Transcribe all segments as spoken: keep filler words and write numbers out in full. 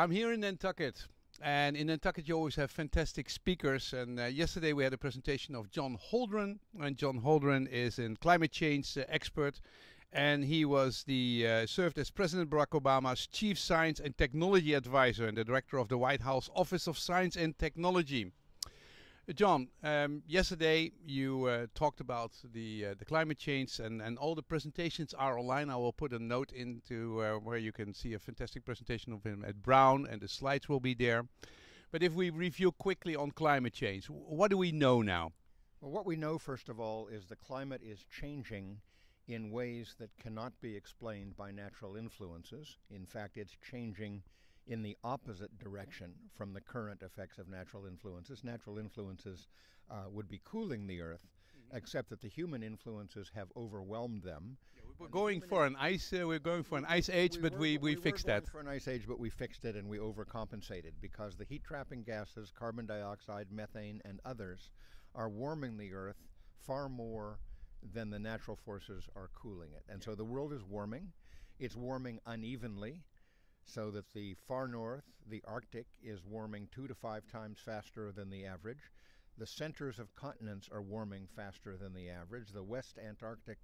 I'm here in Nantucket, and in Nantucket you always have fantastic speakers, and uh, yesterday we had a presentation of John Holdren, and John Holdren is a climate change uh, expert, and he was the uh, served as President Barack Obama's Chief Science and Technology Advisor and the Director of the White House Office of Science and Technology. John, um, yesterday you uh, talked about the uh, the climate change, and, and all the presentations are online. I will put a note into uh, where you can see a fantastic presentation of him at Brown, and the slides will be there. But if we review quickly on climate change, what do we know now? Well, what we know, first of all, is the climate is changing in ways that cannot be explained by natural influences. In fact, it's changing in the opposite direction from the current effects of natural influences. Natural influences uh, would be cooling the Earth, mm-hmm. except that the human influences have overwhelmed them. Yeah, we we're and going for an ice. Uh, we're going for an ice age, we but we we, we fixed that. We were going for an ice age, but we fixed it, and we overcompensated because the heat-trapping gases, carbon dioxide, methane, and others, are warming the Earth far more than the natural forces are cooling it. And yeah. so the world is warming. It's warming unevenly, so that the far north, the Arctic, is warming two to five times faster than the average. The centers of continents are warming faster than the average. The West Antarctic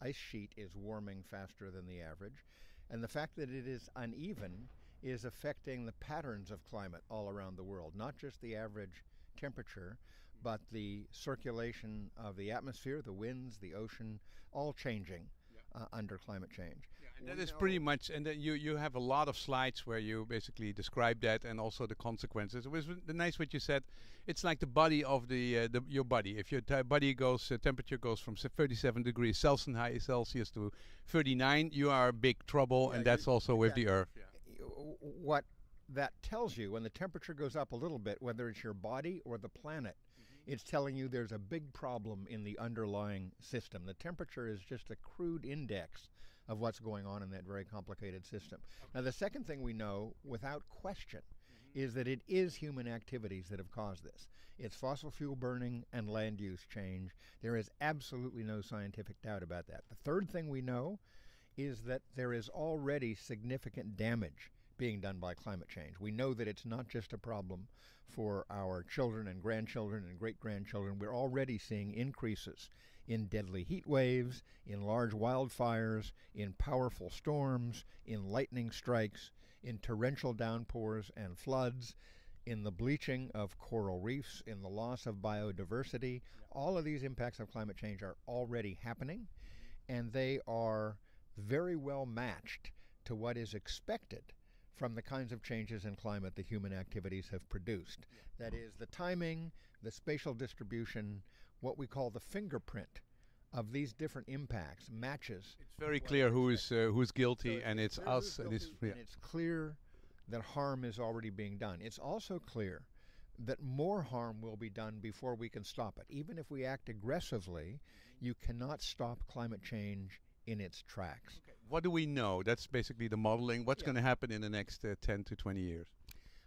ice sheet is warming faster than the average. And the fact that it is uneven is affecting the patterns of climate all around the world, not just the average temperature, but the circulation of the atmosphere, the winds, the ocean, all changing. Uh, under climate change. Yeah, and that is pretty much, and then you, you have a lot of slides where you basically describe that and also the consequences. It was nice what you said. It's like the body of the, uh, the your body. If your body goes, uh, temperature goes from thirty-seven degrees Celsius to thirty-nine, you are in big trouble, yeah, and that's also with yeah. the Earth. Yeah. What that tells you, when the temperature goes up a little bit, whether it's your body or the planet, it's telling you there's a big problem in the underlying system. The temperature is just a crude index of what's going on in that very complicated system. Okay. Now, the second thing we know, without question, mm-hmm. is that it is human activities that have caused this. It's fossil fuel burning and land use change. There is absolutely no scientific doubt about that. The third thing we know is that there is already significant damage being done by climate change. We know that it's not just a problem for our children and grandchildren and great-grandchildren. We're already seeing increases in deadly heat waves, in large wildfires, in powerful storms, in lightning strikes, in torrential downpours and floods, in the bleaching of coral reefs, in the loss of biodiversity. All of these impacts of climate change are already happening, and they are very well matched to what is expected from the kinds of changes in climate that human activities have produced. That is, the timing, the spatial distribution, what we call the fingerprint of these different impacts matches. It's very clear who is uh, who's guilty, so and it's, it's us. And it's, yeah. and it's clear that harm is already being done. It's also clear that more harm will be done before we can stop it. Even if we act aggressively, you cannot stop climate change in its tracks. Okay. What do we know? That's basically the modeling. What's yeah. going to happen in the next uh, ten to twenty years?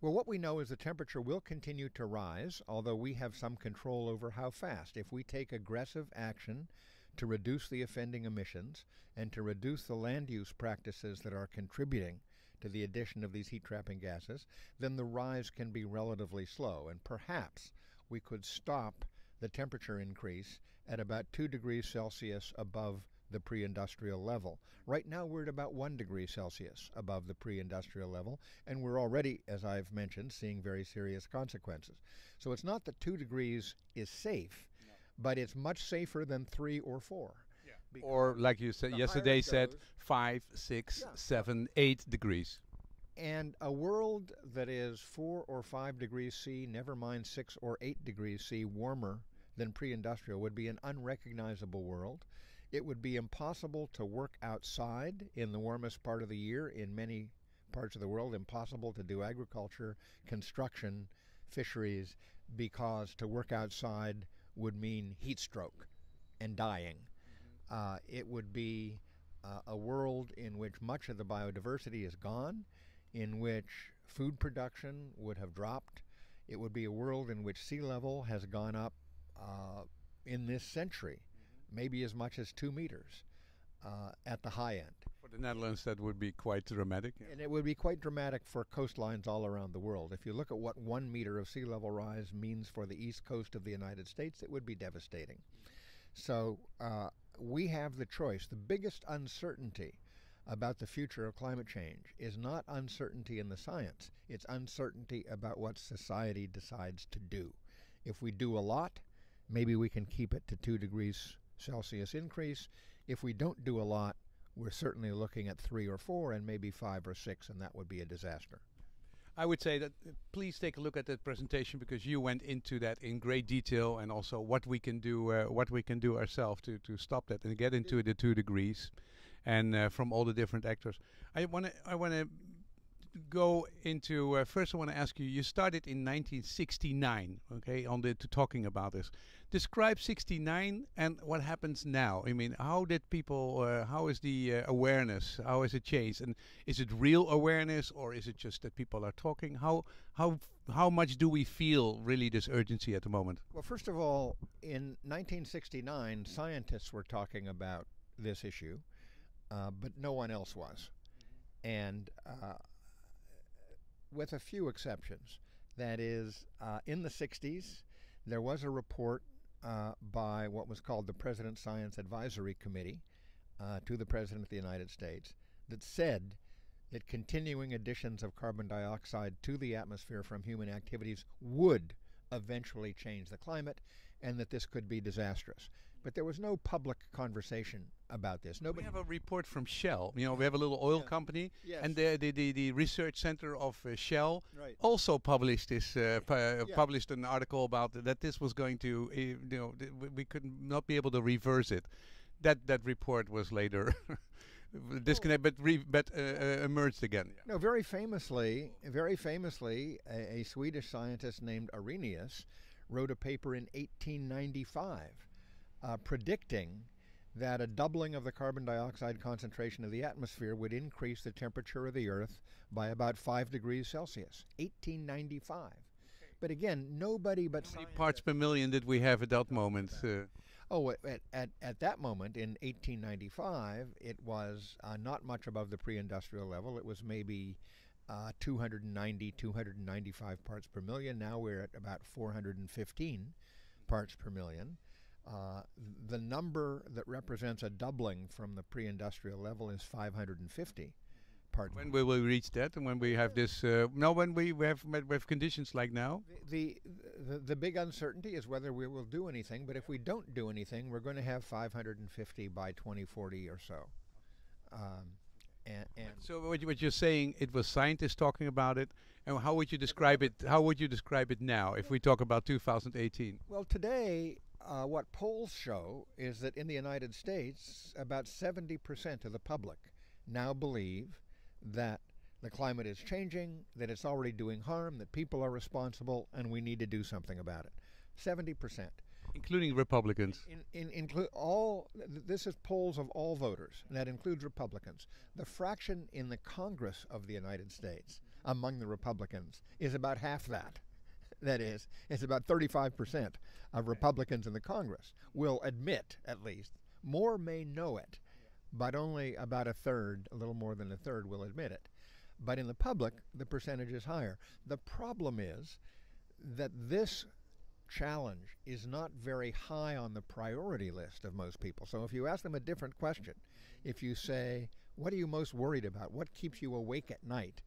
Well, what we know is the temperature will continue to rise, although we have some control over how fast. If we take aggressive action to reduce the offending emissions and to reduce the land use practices that are contributing to the addition of these heat-trapping gases, then the rise can be relatively slow, and perhaps we could stop the temperature increase at about two degrees Celsius above the pre-industrial level. Right now we're at about one degree Celsius above the pre-industrial level, and we're already, as I've mentioned, seeing very serious consequences. So it's not that two degrees is safe, no. but it's much safer than three or four. Yeah. Or like you said yesterday said, five, six, yeah. seven, eight degrees. And a world that is four or five degrees C, never mind six or eight degrees C warmer than pre-industrial would be an unrecognizable world. It would be impossible to work outside in the warmest part of the year in many parts of the world, impossible to do agriculture, construction, fisheries, because to work outside would mean heat stroke and dying. Mm-hmm. Uh, it would be uh, a world in which much of the biodiversity is gone, in which food production would have dropped. It would be a world in which sea level has gone up uh, in this century, maybe as much as two meters uh, at the high end. For the Netherlands, that would be quite dramatic. Yeah. And it would be quite dramatic for coastlines all around the world. If you look at what one meter of sea level rise means for the east coast of the United States, it would be devastating. So uh, we have the choice. The biggest uncertainty about the future of climate change is not uncertainty in the science. It's uncertainty about what society decides to do. If we do a lot, maybe we can keep it to two degrees Celsius increase. If we don't do a lot, we're certainly looking at three or four and maybe five or six, and that would be a disaster. I would say that uh, please take a look at that presentation, because you went into that in great detail, and also what we can do, uh, what we can do ourselves to, to stop that and get into the two degrees, and uh, from all the different actors. I want to I want to go into, uh, first I want to ask you, you started in nineteen sixty-nine, okay, on the, to talking about this. Describe sixty-nine and what happens now. I mean, how did people, uh, how is the uh, awareness, how has it changed? And is it real awareness, or is it just that people are talking? How, how, how much do we feel really this urgency at the moment? Well, first of all, in nineteen sixty-nine, scientists were talking about this issue, uh, but no one else was. And uh, with a few exceptions, that is, uh, in the sixties, there was a report Uh, by what was called the President's Science Advisory Committee uh, to the President of the United States that said that continuing additions of carbon dioxide to the atmosphere from human activities would eventually change the climate, and that this could be disastrous. But there was no public conversation about this. Nobody. We have a report from Shell. You know, we have a little oil yeah. company, yes. and the, the the the research center of uh, Shell right. also published this uh, pu yeah. published an article about that this was going to uh, you know th we could not be able to reverse it. That that report was later disconnected, but re but uh, uh, emerged again. Yeah. No, very famously, very famously, a, a Swedish scientist named Arrhenius wrote a paper in eighteen ninety-five uh, predicting that a doubling of the carbon dioxide concentration of the atmosphere would increase the temperature of the Earth by about five degrees Celsius. eighteen ninety-five. Okay. But again, nobody but How many parts per million did we have at that moment? Uh, oh, at, at, at that moment in eighteen ninety-five, it was uh, not much above the pre-industrial level. It was maybe uh, two hundred ninety, two hundred ninety-five parts per million. Now we're at about four hundred fifteen parts per million. Uh, the number that represents a doubling from the pre-industrial level is five hundred fifty parts. When will we reach that? And when we have this, uh, no, when we have we have conditions like now? The, the, the, the big uncertainty is whether we will do anything, but if we don't do anything, we're going to have five hundred fifty by twenty forty or so. Um, and, and so what, you, what you're saying, it was scientists talking about it, and how would you describe it, how would you describe it now if we talk about two thousand eighteen? Well, today, Uh, what polls show is that in the United States, about seventy percent of the public now believe that the climate is changing, that it's already doing harm, that people are responsible, and we need to do something about it. seventy percent. Including Republicans. In, in, in, inclu all, this is polls of all voters, and that includes Republicans. The fraction in the Congress of the United States among the Republicans is about half that. That is, it's about thirty-five percent of Republicans in the Congress will admit, at least. More may know it, but only about a third, a little more than a third, will admit it. But in the public, the percentage is higher. The problem is that this challenge is not very high on the priority list of most people. So if you ask them a different question, if you say, what are you most worried about? What keeps you awake at night?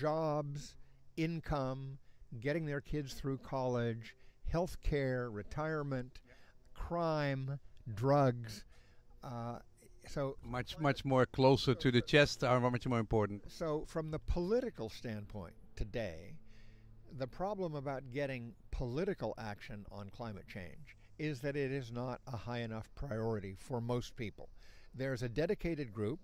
Jobs, income, getting their kids through college, health care, retirement, crime, drugs. Uh, so much, much more closer to the chest are much more important. So from the political standpoint today, the problem about getting political action on climate change is that it is not a high enough priority for most people. There's a dedicated group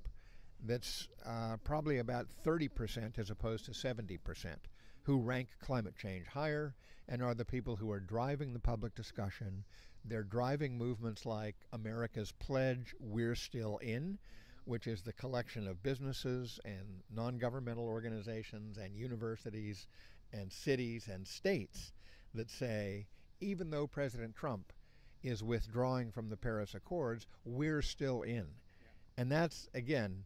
that's uh, probably about thirty percent as opposed to seventy percent, who rank climate change higher and are the people who are driving the public discussion. They're driving movements like America's Pledge, We're Still In, which is the collection of businesses and non-governmental organizations and universities and cities and states that say, even though President Trump is withdrawing from the Paris Accords, we're still in. And that's, again,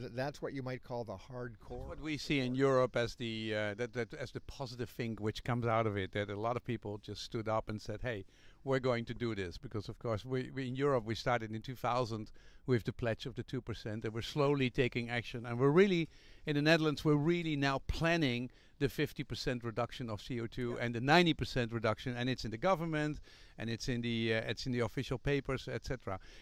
th that's what you might call the hardcore. What we see in Europe as the uh, that, that as the positive thing which comes out of it, that a lot of people just stood up and said, "Hey, we're going to do this," because of course we, we in Europe we started in two thousand with the pledge of the two percent, and we're slowly taking action, and we're really in the Netherlands we're really now planning the fifty percent reduction of C O two, yeah, and the ninety percent reduction, and it's in the government and it's in the uh, it's in the official papers, et cetera.